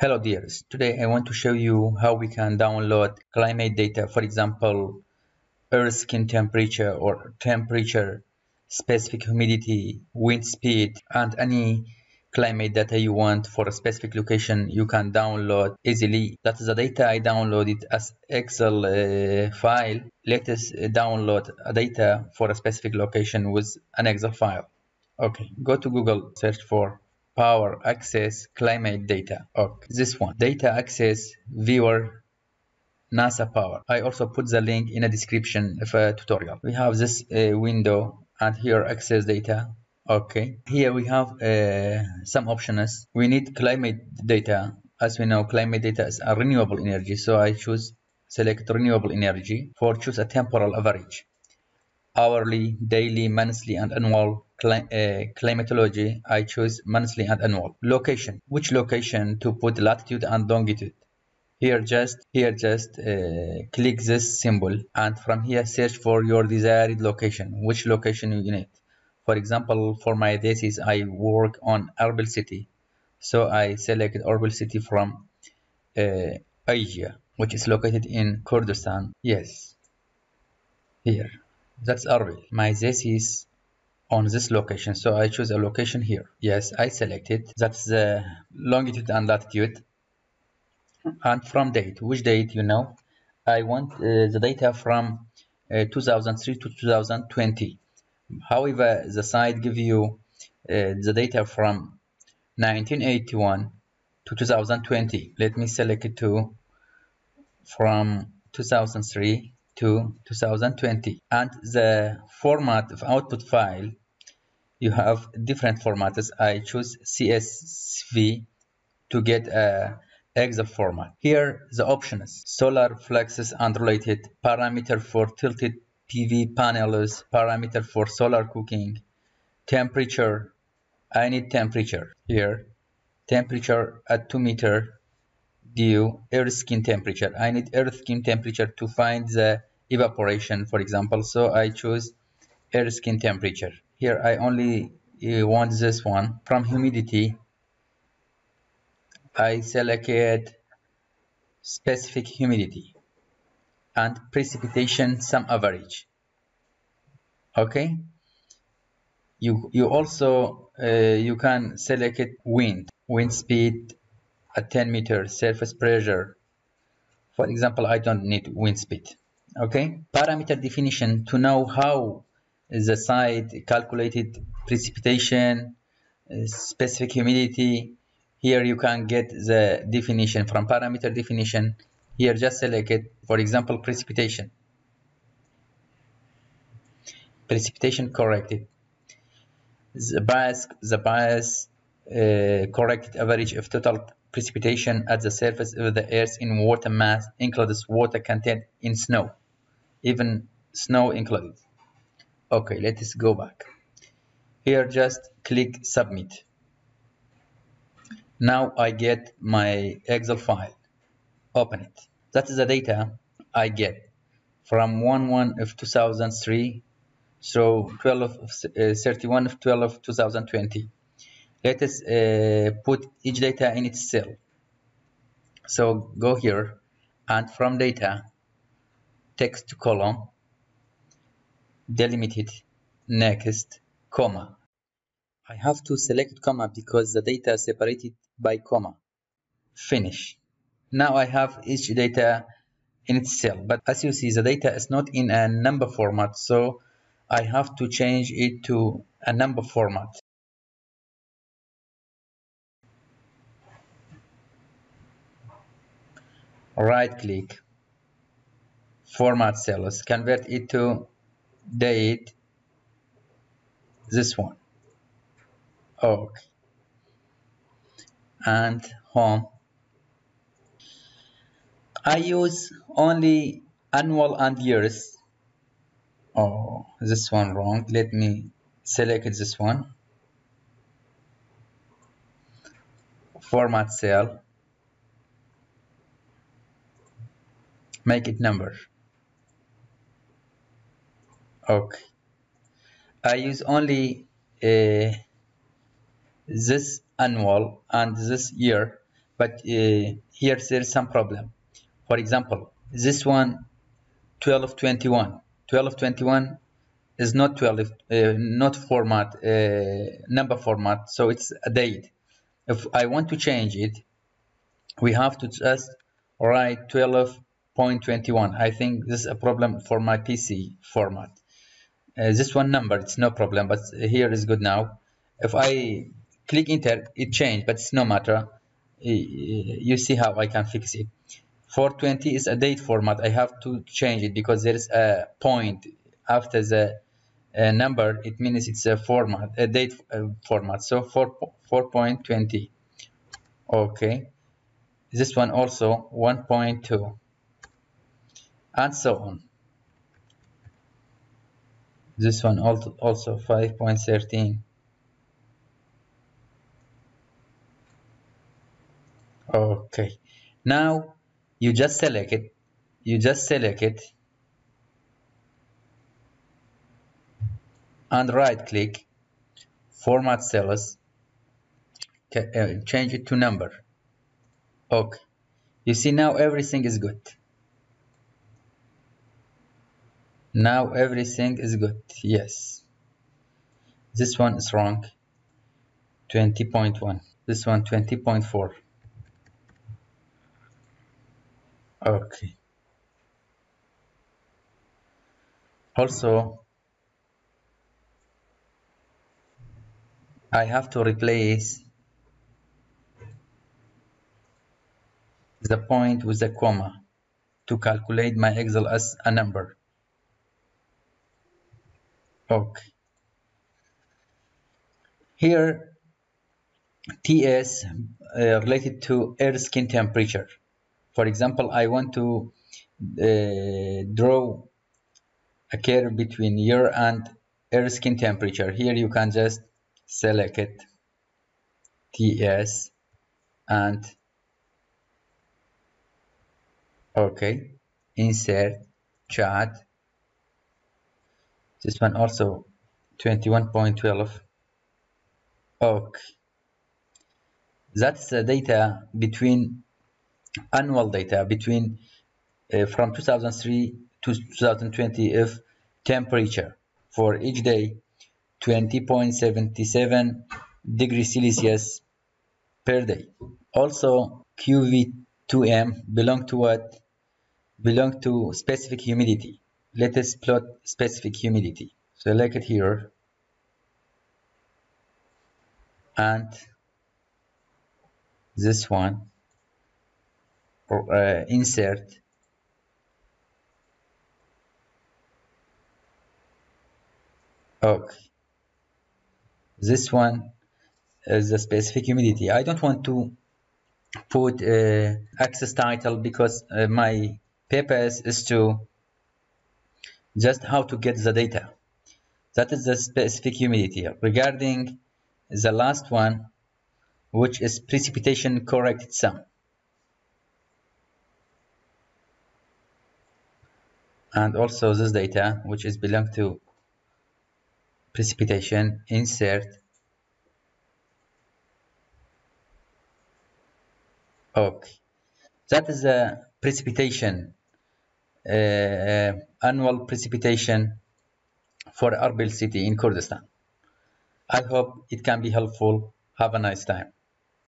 Hello dears, today I want to show you how we can download climate data, for example Earth's skin temperature or temperature, specific humidity, wind speed, and any climate data you want for a specific location. You can download easily. That is the data I downloaded as Excel file. Let us download data for a specific location with an Excel file. Okay, go to Google, search for Power Access Climate Data. Okay, this one, Data Access Viewer NASA Power. I also put the link in the description of a tutorial. We have this window, and here access data. Okay, here we have some options. We need climate data. As we know, climate data is a renewable energy, so I select renewable energy. For choose a temporal average, hourly, daily, monthly, and annual. Climatology, I choose monthly and annual. Location, which location to put latitude and longitude. Here just click this symbol, and from here search for your desired location, which location you need. For example, for my thesis I work on Erbil city, so I select Erbil city from Asia, which is located in Kurdistan. Yes, here, that's Erbil. My thesis on this location, so I choose a location here. Yes, I select it. That's the longitude and latitude. And from date, which date, you know, I want the data from 2003 to 2020. However, the site give you the data from 1981 to 2020. Let me select it to from 2003 to 2020. And the format of output file, you have different formats. I choose CSV to get a Excel format. Here the options: solar fluxes and related, parameter for tilted PV panels, parameter for solar cooking, temperature. I need temperature here, temperature at 2 meters, dew, earth skin temperature. I need earth skin temperature to find the evaporation, for example, so I choose air skin temperature. Here I only want this one. From humidity, I select specific humidity, and precipitation some average. Okay, you also you can select wind speed at 10 meters, surface pressure. For example, I don't need wind speed. Okay, parameter definition to know how the site calculated precipitation, specific humidity. Here you can get the definition from parameter definition. Here just select it, for example, precipitation corrected, the bias corrected average of total precipitation at the surface of the earth in water mass includes water content in snow, even snow included. Okay, let us go back. Here just click submit. Now I get my Excel file. Open it. That is the data I get from 1/1/2003, so 31/12/2020. Let us put each data in its cell. So go here, and from data, text column, delimited, next, comma. I have to select comma because the data is separated by comma. Finish. Now I have each data in its cell, but as you see, the data is not in a number format, so I have to change it to a number format. Right click, format cells, convert it to date, this one. Okay, and home. I use only annual and years. Oh, this one wrong. Let me select this one, format cell, make it number. Okay, I use only this annual and this year, but here there is some problem. For example, this one 1221 is not 12, not format, number format, so it's a date. If I want to change it, we have to just write 12.21. I think this is a problem for my PC format. This one number, it's no problem, but here is good now. If I click enter, it changed, but it's no matter. You see how I can fix it. 420 is a date format. I have to change it because there is a point after the number. It means it's a format, a date format. So 4.20. Okay, this one also 1.2, and so on. This one also 5.13. Okay, now you just select it. And right click, format cells, change it to number. Okay, you see now everything is good. Yes, this one is wrong, 20.1. This one 20.4. okay, also I have to replace the point with a comma to calculate my Excel as a number. Okay, here TS related to air skin temperature. For example, I want to draw a curve between year and air skin temperature. Here you can just select it, TS, and okay, insert chart. This one also 21.12. okay, that's the data between annual data between from 2003 to 2020 of temperature for each day. 20.77 degrees Celsius per day. Also QV2M belong to what? Belong to specific humidity. Let us plot specific humidity. Select it here and this one, insert okay. This one is the specific humidity. I don't want to put access title because my purpose is to just how to get the data. That is the specific humidity. Regarding the last one, which is precipitation corrected sum, and also this data which is belong to precipitation, insert okay. That is a precipitation, annual precipitation for Erbil city in Kurdistan. I hope it can be helpful. Have a nice time.